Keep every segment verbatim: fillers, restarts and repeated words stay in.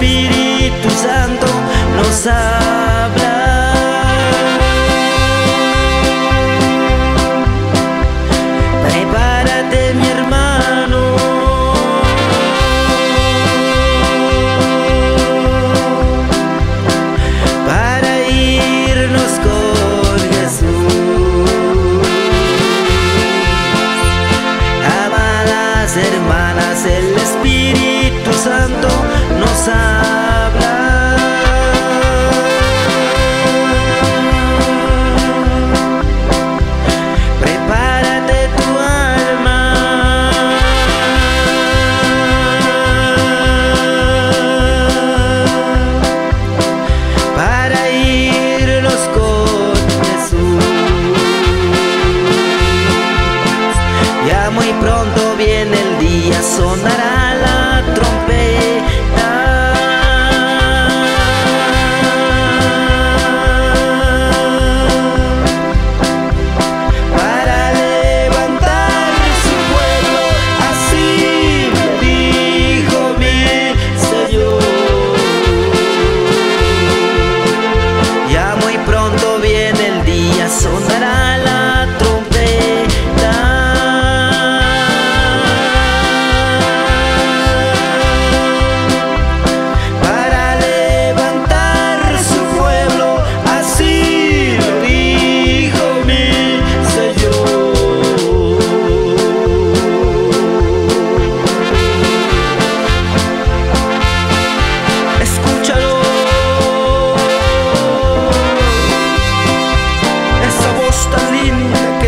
Espíritu Santo nos habla. Prepárate, mi hermano, para irnos con Jesús. Amadas hermanas, el Espíritu Santo nos habla. Prepárate tu alma para irnos con Jesús. Ya muy pronto viene el día, sonará la trompeta.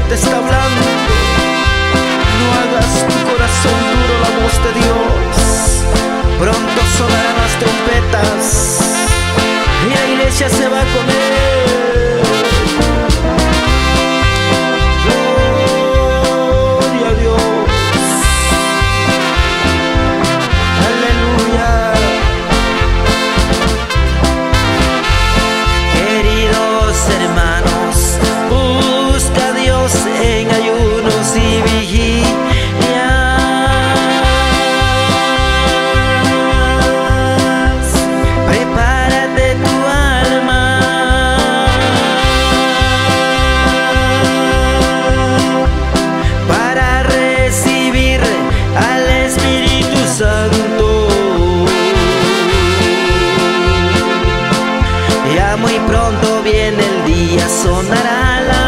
Te está hablando, no hagas tu corazón duro, la voz de Dios. Pronto sonarán las trompetas y la iglesia se va a comer. Gloria a Dios, aleluya. Queridos hermanos, busca a Dios en ayunos y vigilias. Prepárate tu alma para recibir al Espíritu Santo. Ya muy pronto viene el día, sonará la